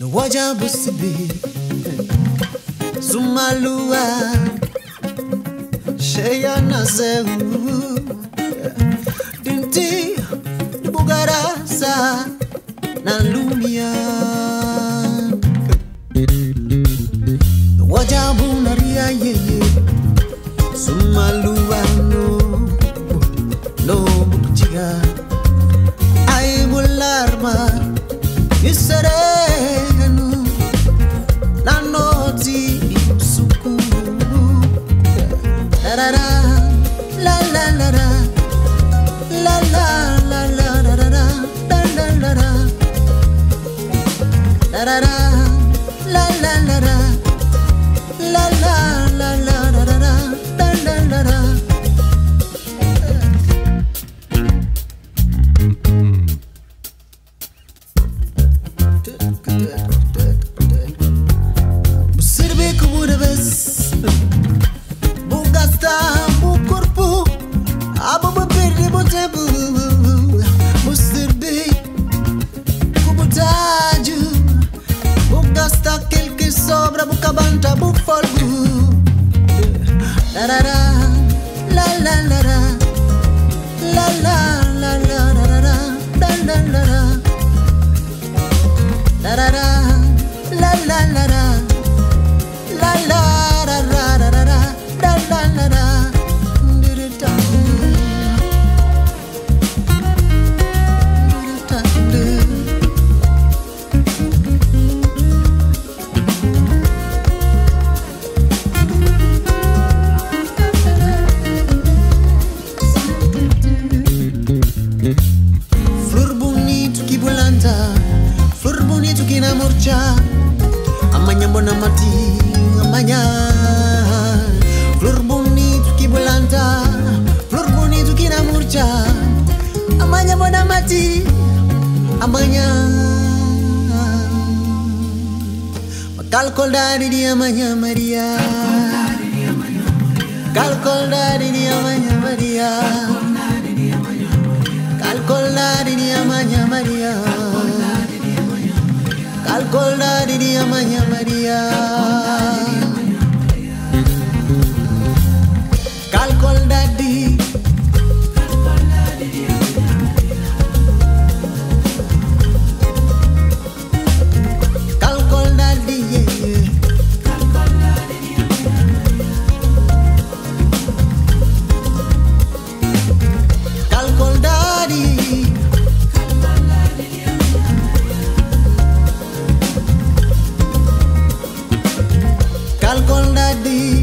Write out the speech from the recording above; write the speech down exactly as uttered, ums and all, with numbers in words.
No wajah busibi Zumalua Sheya naseu Dinti Bugarasa Na lumia No wajah bunaria yeye Zumalua no No bukjiga Ai bularma Yisere La la la la la la la la la la la la la la Kal koldadi di amanya Maria, Kal koldadi di amanya Maria, Kal koldadi di amanya Maria, Kal koldadi di amanya Maria, Kal koldadi. Kal koldadi.